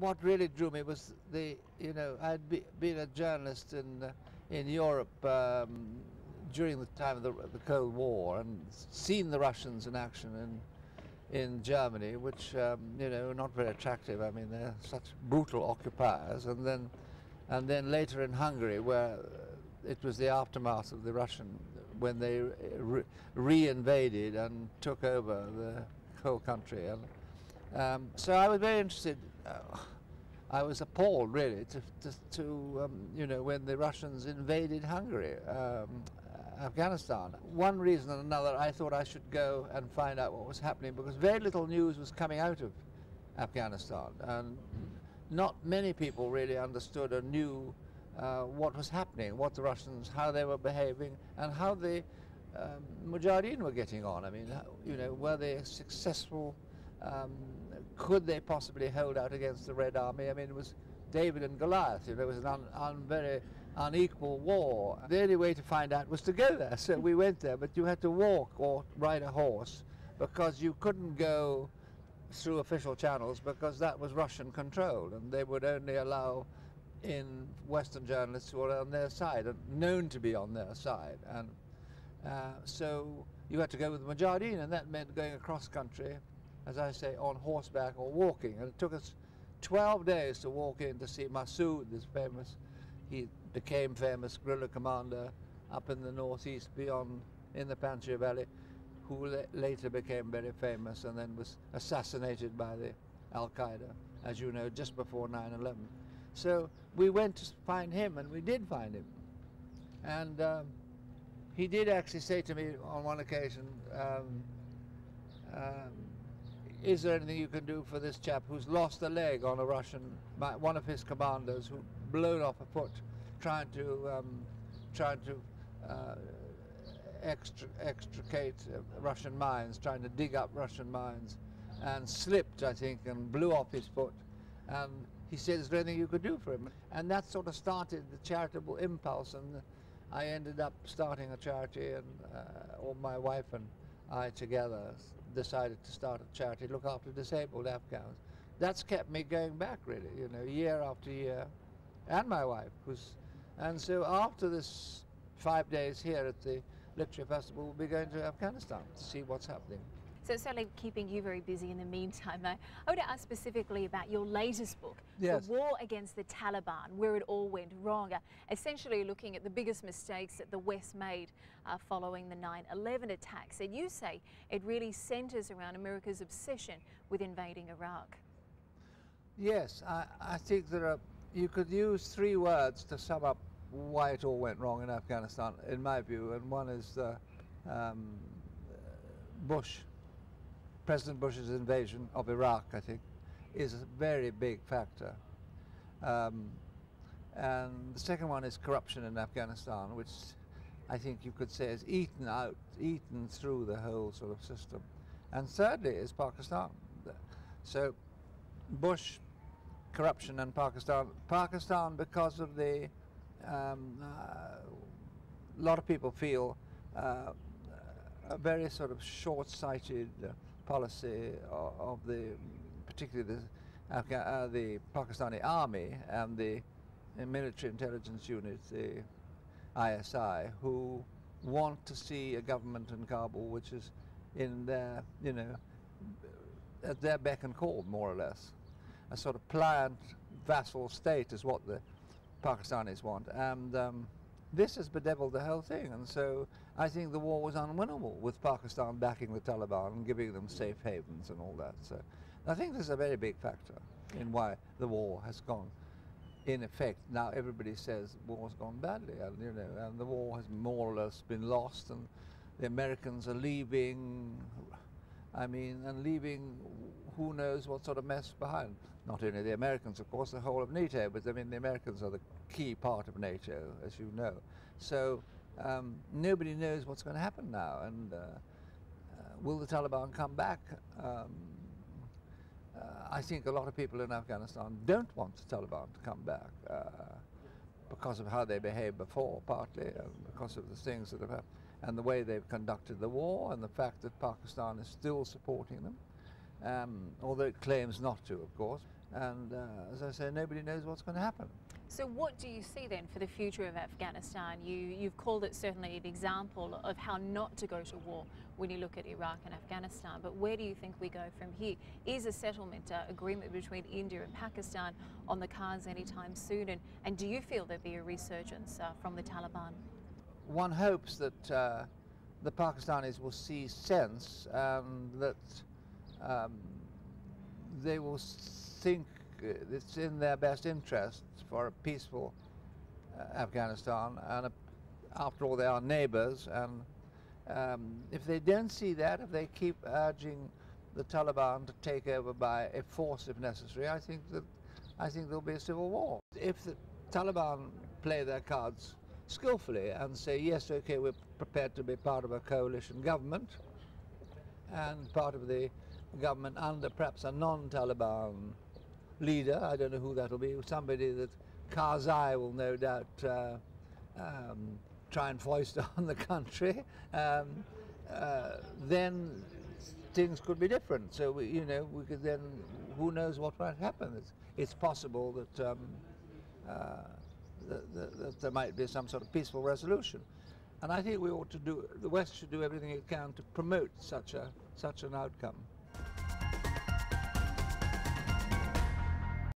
what really drew me was the, you know, I'd been a journalist in Europe during the time of the Cold War, and seen the Russians in action in Germany, which, you know, not very attractive. I mean, they're such brutal occupiers. And then later in Hungary, where it was the aftermath of the Russian, when they re-invaded and took over the whole country. And, so I was very interested. I was appalled, really, to you know, when the Russians invaded Hungary, Afghanistan. One reason and another, I thought I should go and find out what was happening, because very little news was coming out of Afghanistan, and not many people really understood or knew what was happening, what the Russians, how they were behaving, and how the Mujahideen were getting on. I mean, you know, were they successful? Could they possibly hold out against the Red Army? I mean, it was David and Goliath. You know, it was an very unequal war. The only way to find out was to go there. So we went there, but you had to walk or ride a horse, because you couldn't go through official channels, because that was Russian controlled, and they would only allow in Western journalists who were on their side and known to be on their side. And so you had to go with the Mujahideen, and that meant going across country, as I say, on horseback or walking. And it took us 12 days to walk in to see Massoud, this famous, he became famous guerrilla commander up in the northeast beyond, in the Panjshir Valley, who later became very famous and then was assassinated by the Al-Qaeda, as you know, just before 9/11. So we went to find him, and we did find him. And he did actually say to me on one occasion, is there anything you can do for this chap who's lost a leg on a Russian, one of his commandos, who blown off a foot, trying to extricate Russian mines, trying to dig up Russian mines, and slipped, I think, and blew off his foot. And he said, is there anything you could do for him? And that sort of started the charitable impulse, and I ended up starting a charity, and all my wife and I together decided to start a charity, look after disabled Afghans. That's kept me going back, really, you know, year after year, and my wife. And so after this 5 days here at the Literature Festival, we'll be going to Afghanistan to see what's happening. So it's certainly keeping you very busy in the meantime. I want to ask specifically about your latest book, yes, The War Against the Taliban, Where It All Went Wrong, essentially looking at the biggest mistakes that the West made following the 9/11 attacks. And you say it really centres around America's obsession with invading Iraq. Yes, I think there are, you could use three words to sum up why it all went wrong in Afghanistan, in my view, and one is Bush. President Bush's invasion of Iraq, I think, is a very big factor. And the second one is corruption in Afghanistan, which I think you could say is eaten through the whole sort of system. And thirdly is Pakistan. So Bush, corruption, and Pakistan. Pakistan, because of the, a lot of people feel, a very sort of short-sighted policy of the, particularly the Pakistani army and the military intelligence unit, the ISI, who want to see a government in Kabul which is in their, you know, at their beck and call, more or less. A sort of pliant vassal state is what the Pakistanis want. And this has bedeviled the whole thing, and so I think the war was unwinnable with Pakistan backing the Taliban and giving them safe havens and all that. So I think this is a very big factor in why the war has gone, in effect. Now everybody says war's gone badly, and you know, and the war has more or less been lost, and the Americans are leaving, I mean, and leaving who knows what sort of mess behind. Not only the Americans, of course, the whole of NATO, but I mean, the Americans are the key part of NATO, as you know. So nobody knows what's going to happen now, and will the Taliban come back? I think a lot of people in Afghanistan don't want the Taliban to come back because of how they behaved before, partly, and because of the things that have happened, and the way they've conducted the war, and the fact that Pakistan is still supporting them, although it claims not to, of course. And as I say, nobody knows what's going to happen. So what do you see then for the future of Afghanistan? You've called it certainly an example of how not to go to war when you look at Iraq and Afghanistan, but where do you think we go from here? Is a settlement agreement between India and Pakistan on the cards anytime soon? And do you feel there'll be a resurgence from the Taliban? One hopes that the Pakistanis will see sense and that they will think it's in their best interest for a peaceful Afghanistan, and after all they are neighbors, and if they don't see that, if they keep urging the Taliban to take over by a force if necessary, I think there'll be a civil war. If the Taliban play their cards skillfully and say, yes, okay, we're prepared to be part of a coalition government and part of the government under perhaps a non-Taliban leader, I don't know who that'll be, somebody that Karzai will no doubt try and foist on the country, then things could be different. So, we could then, who knows what might happen. It's possible that, that there might be some sort of peaceful resolution. And I think the West should do everything it can to promote such an outcome.